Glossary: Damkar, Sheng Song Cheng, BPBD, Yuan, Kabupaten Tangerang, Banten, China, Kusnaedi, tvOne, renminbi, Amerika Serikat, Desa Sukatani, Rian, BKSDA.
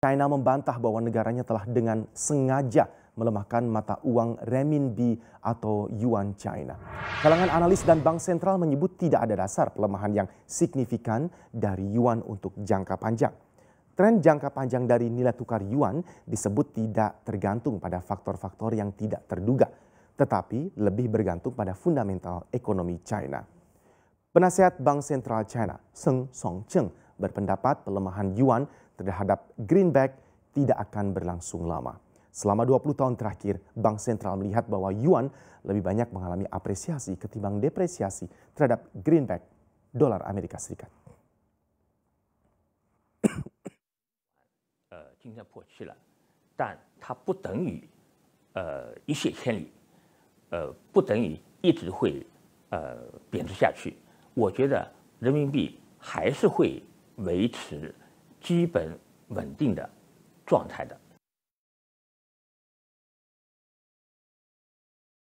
China membantah bahwa negaranya telah dengan sengaja melemahkan mata uang renminbi atau Yuan China. Kalangan analis dan bank sentral menyebut tidak ada dasar pelemahan yang signifikan dari Yuan untuk jangka panjang. Tren jangka panjang dari nilai tukar Yuan disebut tidak tergantung pada faktor-faktor yang tidak terduga, tetapi lebih bergantung pada fundamental ekonomi China. Penasehat Bank Sentral China, Sheng Song Cheng, berpendapat pelemahan Yuan terhadap greenback tidak akan berlangsung lama. Selama 20 tahun terakhir, Bank Sentral melihat bahwa Yuan lebih banyak mengalami apresiasi ketimbang depresiasi terhadap greenback dolar Amerika Serikat.